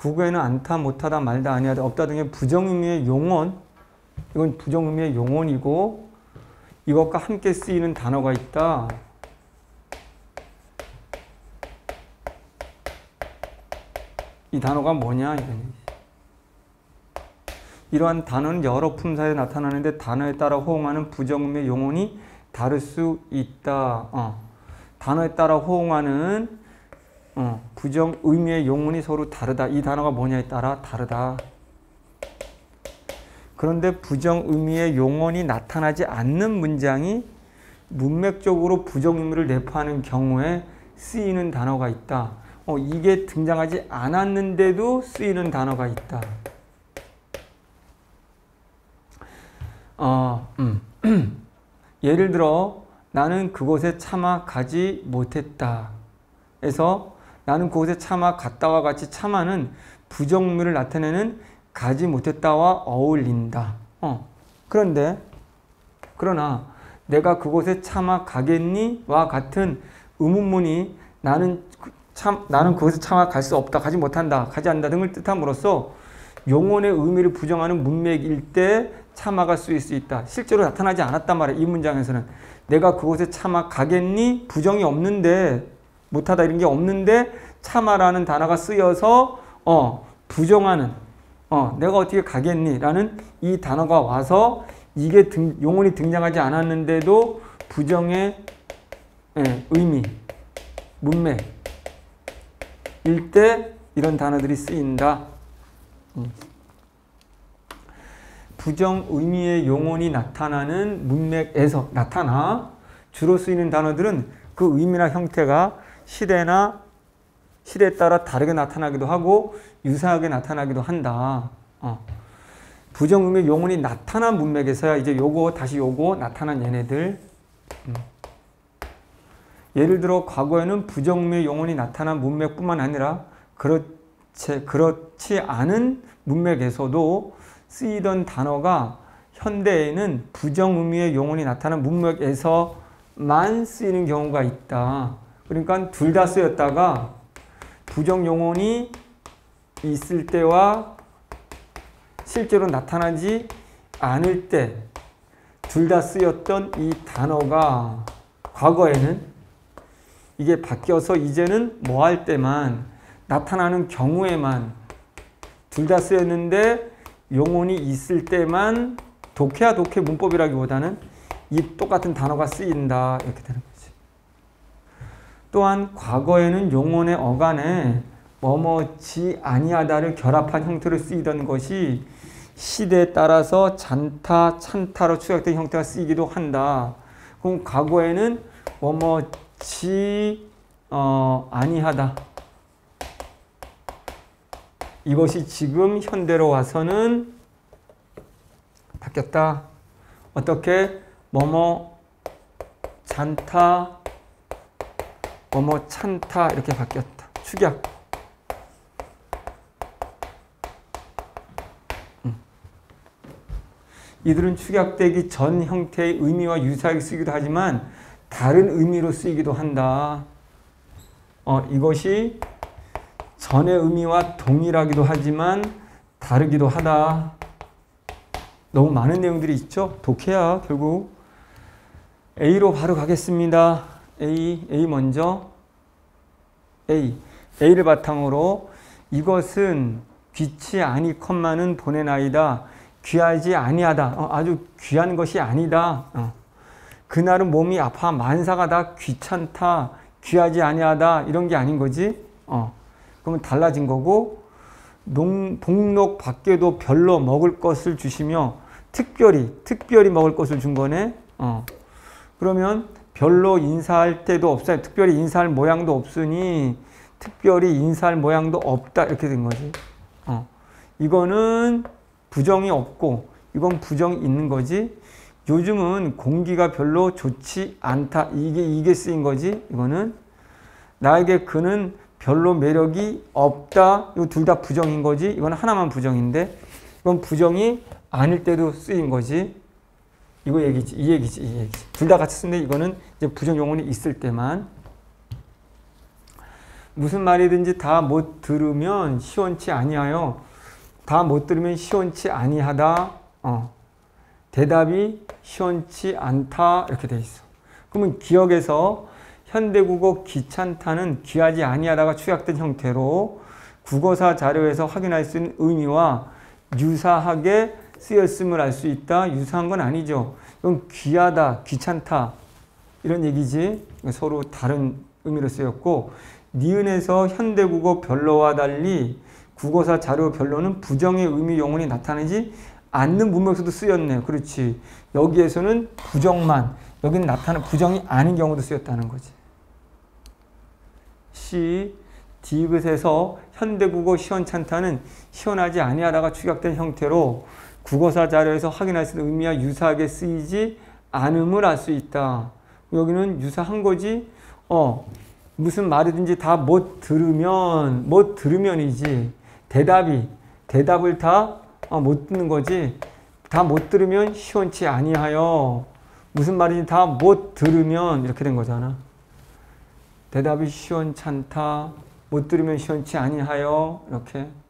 국어에는 않다, 못하다, 말다, 아니하다, 없다 등의 부정의미의 용언, 이건 부정의미의 용언이고 이것과 함께 쓰이는 단어가 있다. 이 단어가 뭐냐? 이러한 단어는 여러 품사에 나타나는데 단어에 따라 호응하는 부정음의 용언이 다를 수 있다. 단어에 따라 호응하는 부정음의 용언이 서로 다르다. 이 단어가 뭐냐에 따라 다르다. 그런데 부정음의 용언이 나타나지 않는 문장이 문맥적으로 부정음을 내포하는 경우에 쓰이는 단어가 있다. 이게 등장하지 않았는데도 쓰이는 단어가 있다. 예를 들어 나는 그곳에 차마 가지 못했다. 에서 나는 그곳에 차마 갔다와 같이 차마는 부정의미를 나타내는 가지 못했다와 어울린다. 그러나 내가 그곳에 차마 가겠니와 같은 의문문이 나는 그것에 차마 갈 수 없다, 가지 못한다, 가지 않는다 등을 뜻함으로써 용언의 의미를 부정하는 문맥일 때 차마가 쓰일 수 있다. 실제로 나타나지 않았단 말이에요. 이 문장에서는 내가 그곳에 차마 가겠니? 부정이 없는데, 못하다 이런 게 없는데 차마라는 단어가 쓰여서 부정하는, 내가 어떻게 가겠니? 라는 이 단어가 와서 이게 용언이 등장하지 않았는데도 부정의 의미, 문맥 일때 이런 단어들이 쓰인다. 부정의미의 용언이 나타나는 문맥에서 주로 쓰이는 단어들은 그 의미나 형태가 시대에 따라 다르게 나타나기도 하고 유사하게 나타나기도 한다. 부정의미의 용언이 나타난 문맥에서야 이제 요거 나타난 얘네들. 예를 들어 과거에는 부정의미의 용언이 나타난 문맥뿐만 아니라 그렇지 않은 문맥에서도 쓰이던 단어가 현대에는 부정의미의 용언이 나타난 문맥에서만 쓰이는 경우가 있다. 그러니까 둘 다 쓰였다가 부정용언이 있을 때와 실제로 나타나지 않을 때 둘 다 쓰였던 이 단어가 과거에는 이게 바뀌어서 이제는 뭐 할 때만 나타나는 경우에만 둘 다 쓰였는데 용언이 있을 때만 독해 문법이라기보다는 이 똑같은 단어가 쓰인다. 이렇게 되는 거지. 또한 과거에는 용언의 어간에 뭐뭐지 아니하다를 결합한 형태로 쓰이던 것이 시대에 따라서 잔타, 찬타로 축약된 형태가 쓰이기도 한다. 그럼 과거에는 아니하다. 이것이 지금 현대로 와서는 바뀌었다. 어떻게? 잔타, 찬타 이렇게 바뀌었다. 축약. 이들은 축약되기 전 형태의 의미와 유사하게 쓰기도 하지만 다른 의미로 쓰이기도 한다. 이것이 전의 의미와 동일하기도 하지만 다르기도 하다. 너무 많은 내용들이 있죠? 독해야 결국. A로 바로 가겠습니다. A 먼저. A를 바탕으로 이것은 귀치 아니컨만은 보내나이다. 귀하지 아니하다. 아주 귀한 것이 아니다. 그날은 몸이 아파 만사가 다 귀찮다, 귀하지 아니하다 이런 게 아닌 거지. 그러면 달라진 거고, 복록 밖에도 별로 먹을 것을 주시며 특별히 먹을 것을 준 거네. 그러면 별로 인사할 때도 없어요. 특별히 인사할 모양도 없으니 특별히 인사할 모양도 없다 이렇게 된 거지. 이거는 부정이 없고 이건 부정이 있는 거지. 요즘은 공기가 별로 좋지 않다. 이게 쓰인 거지. 이거는 나에게 그는 별로 매력이 없다. 이거 둘 다 부정인 거지. 이건 하나만 부정인데 이건 부정이 아닐 때도 쓰인 거지. 이거 얘기지. 이 얘기지. 둘 다 같이 쓰는데 이거는 이제 부정 용언이 있을 때만. 무슨 말이든지 다 못 들으면 시원치 아니하여 다 못 들으면 시원치 아니하다. 대답이 시원치 않다 이렇게 돼 있어. 그러면 기역에서 현대국어 귀찮다는 귀하지 아니하다가 축약된 형태로 국어사 자료에서 확인할 수 있는 의미와 유사하게 쓰였음을 알 수 있다. 유사한 건 아니죠. 이건 귀하다, 귀찮다 이런 얘기지. 서로 다른 의미로 쓰였고, 니은에서 현대국어 별로와 달리 국어사 자료 별로는 부정의 의미 영혼이 나타나지 않는 문맥에서도 쓰였네요. 그렇지. 여기에서는 부정만, 여기는 나타나는 부정이 아닌 경우도 쓰였다는 거지. C, 디귿에서 현대국어 시원찮다는 시원하지 아니하다가 축약된 형태로 국어사 자료에서 확인할 수 있는 의미와 유사하게 쓰이지 않음을 알 수 있다. 여기는 유사한 거지. 무슨 말이든지 다 못 들으면, 못 들으면이지. 대답을 다 못 듣는 거지. 다 못 들으면 시원치 아니하여. 무슨 말인지 다 못 들으면 이렇게 된 거잖아. 대답이 시원찮다. 못 들으면 시원치 아니하여. 이렇게.